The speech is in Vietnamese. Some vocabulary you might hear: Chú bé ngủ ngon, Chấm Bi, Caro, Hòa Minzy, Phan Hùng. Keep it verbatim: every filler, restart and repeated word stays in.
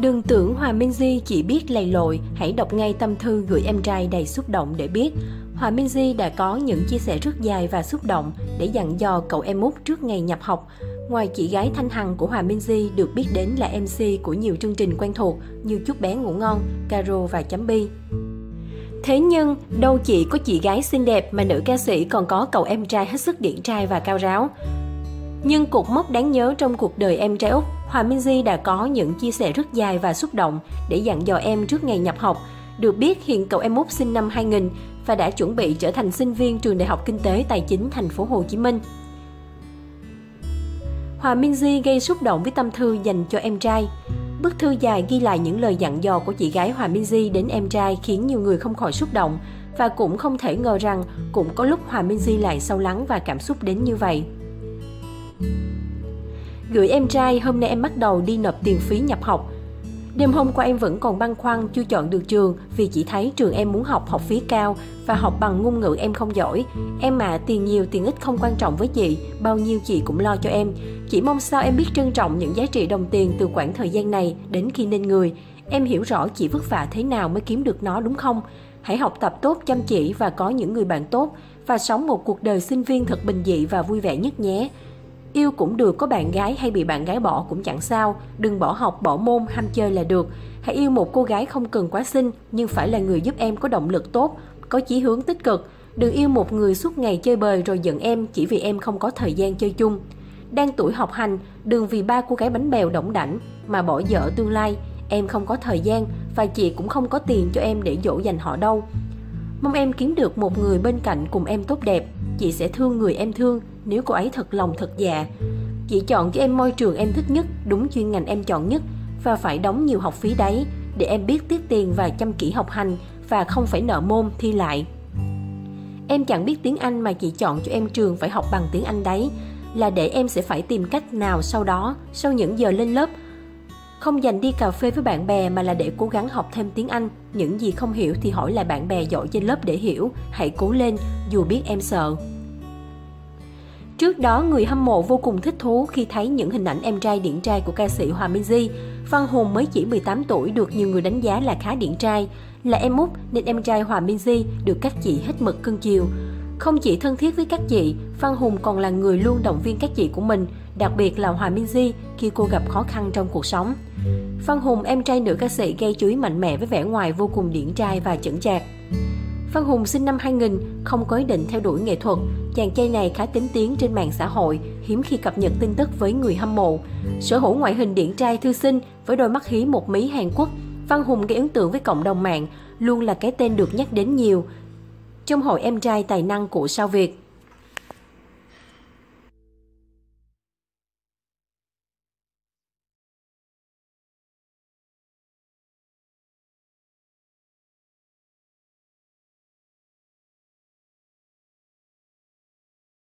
Đừng tưởng Hòa Minzy chỉ biết lầy lội, hãy đọc ngay tâm thư gửi em trai đầy xúc động để biết. Hòa Minzy đã có những chia sẻ rất dài và xúc động để dặn dò cậu em út trước ngày nhập học. Ngoài chị gái Thanh Hằng của Hòa Minzy được biết đến là em xê của nhiều chương trình quen thuộc như Chú Bé Ngủ Ngon, Caro và Chấm Bi. Thế nhưng, đâu chỉ có chị gái xinh đẹp mà nữ ca sĩ còn có cậu em trai hết sức điển trai và cao ráo. Nhưng cột mốc đáng nhớ trong cuộc đời em trai Úc, Hòa Minzy đã có những chia sẻ rất dài và xúc động để dặn dò em trước ngày nhập học. Được biết, hiện cậu em Úc sinh năm hai nghìn và đã chuẩn bị trở thành sinh viên trường Đại học Kinh tế Tài chính Thành phố Hồ Chí Minh. Hòa Minzy gây xúc động với tâm thư dành cho em trai. Bức thư dài ghi lại những lời dặn dò của chị gái Hòa Minzy đến em trai khiến nhiều người không khỏi xúc động và cũng không thể ngờ rằng cũng có lúc Hòa Minzy lại sâu lắng và cảm xúc đến như vậy. Gửi em trai, hôm nay em bắt đầu đi nộp tiền phí nhập học. Đêm hôm qua em vẫn còn băn khoăn chưa chọn được trường vì chỉ thấy trường em muốn học học phí cao và học bằng ngôn ngữ em không giỏi. Em ạ, à, tiền nhiều tiền ít không quan trọng với chị, bao nhiêu chị cũng lo cho em. Chỉ mong sao em biết trân trọng những giá trị đồng tiền từ quãng thời gian này đến khi nên người. Em hiểu rõ chị vất vả thế nào mới kiếm được nó đúng không? Hãy học tập tốt, chăm chỉ và có những người bạn tốt và sống một cuộc đời sinh viên thật bình dị và vui vẻ nhất nhé. Yêu cũng được, có bạn gái hay bị bạn gái bỏ cũng chẳng sao, đừng bỏ học, bỏ môn, ham chơi là được. Hãy yêu một cô gái không cần quá xinh, nhưng phải là người giúp em có động lực tốt, có chí hướng tích cực. Đừng yêu một người suốt ngày chơi bời rồi giận em chỉ vì em không có thời gian chơi chung. Đang tuổi học hành, đừng vì ba cô gái bánh bèo đỏng đảnh mà bỏ dở tương lai. Em không có thời gian và chị cũng không có tiền cho em để dỗ dành họ đâu. Mong em kiếm được một người bên cạnh cùng em tốt đẹp. Chị sẽ thương người em thương nếu cô ấy thật lòng thật dạ. Chị chọn cho em môi trường em thích nhất, đúng chuyên ngành em chọn nhất và phải đóng nhiều học phí đấy để em biết tiết tiền và chăm chỉ học hành và không phải nợ môn thi lại. Em chẳng biết tiếng Anh mà chị chọn cho em trường phải học bằng tiếng Anh đấy là để em sẽ phải tìm cách nào sau đó, sau những giờ lên lớp. Không dành đi cà phê với bạn bè mà là để cố gắng học thêm tiếng Anh. Những gì không hiểu thì hỏi lại bạn bè giỏi trên lớp để hiểu. Hãy cố lên, dù biết em sợ. Trước đó, người hâm mộ vô cùng thích thú khi thấy những hình ảnh em trai điển trai của ca sĩ Hòa Minzy. Phan Hùng mới chỉ mười tám tuổi được nhiều người đánh giá là khá điển trai. Là em út nên em trai Hòa Minzy được các chị hết mực cưng chiều. Không chỉ thân thiết với các chị, Phan Hùng còn là người luôn động viên các chị của mình, đặc biệt là Hòa Minzy khi cô gặp khó khăn trong cuộc sống. Phan Hùng, em trai nữ ca sĩ gây chú ý mạnh mẽ với vẻ ngoài vô cùng điển trai và chững chạc. Phan Hùng sinh năm hai nghìn, không có ý định theo đuổi nghệ thuật. Chàng trai này khá kín tiếng trên mạng xã hội, hiếm khi cập nhật tin tức với người hâm mộ. Sở hữu ngoại hình điển trai thư sinh với đôi mắt hí một mí Hàn Quốc, Phan Hùng gây ấn tượng với cộng đồng mạng, luôn là cái tên được nhắc đến nhiều trong hội em trai tài năng của sao Việt.